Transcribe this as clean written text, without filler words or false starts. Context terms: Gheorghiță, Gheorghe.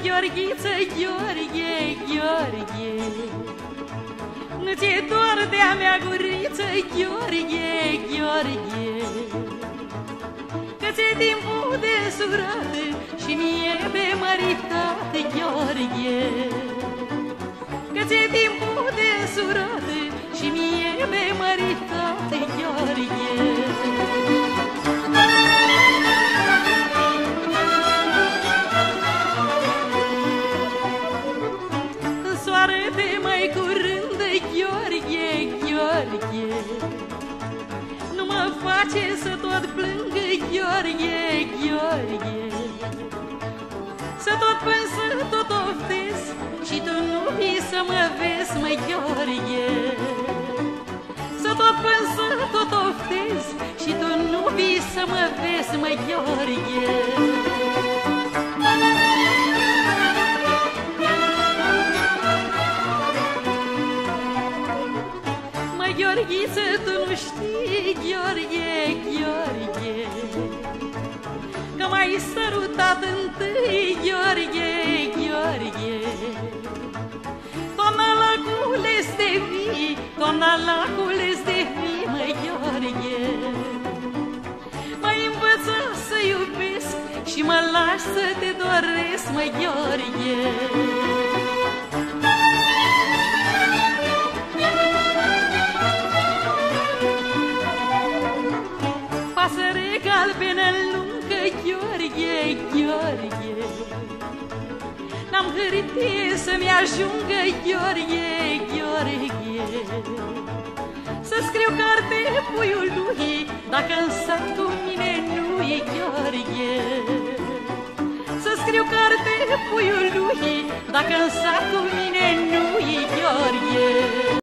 Gheorghiță, Gheorghe, Gheorghe, nu ți-e dor de-a mea guriță, Gheorghe, Gheorghe, că ți-e timpul de surate și mie de măritate, Gheorghe, că ți-e timpul de surate și mie de măritate, Gheorghe. Nu mă face să tot plângă, Gheorghe, Gheorghe, să tot plâng, să tot oftez și tu nu vii să mă vezi, măi Gheorghe, să tot plâng, să tot oftez și tu nu vii să mă vezi, măi Gheorghe. Gheorghiță, tu nu știi, Gheorghe, Gheorghe, că m-ai sărutat întâi, Gheorghe, Gheorghe. Toamna la cules de vii, toamna la cules de vii, măi Gheorghe, m-ai învățat să iubesc și mă lași să te doresc, măi Gheorghe. Albină-n lungă, Gheorghe, Gheorghe, n-am hârtie să-mi ajungă, Gheorghe, Gheorghe, să scriu carte puiul lui, dacă-n sat cu mine nu e, Gheorghe, să scriu carte puiul lui, dacă-n sat cu mine nu e, Gheorghe.